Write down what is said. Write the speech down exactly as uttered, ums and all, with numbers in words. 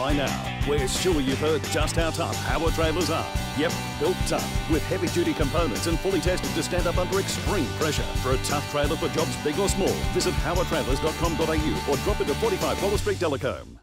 by now. We're sure you've heard just how tough Hower Trailers are. Yep, built tough, with heavy-duty components and fully tested to stand up under extreme pressure. For a tough trailer for jobs big or small, visit hower trailers dot com dot a u or drop into forty-five Waller Street, Delacombe.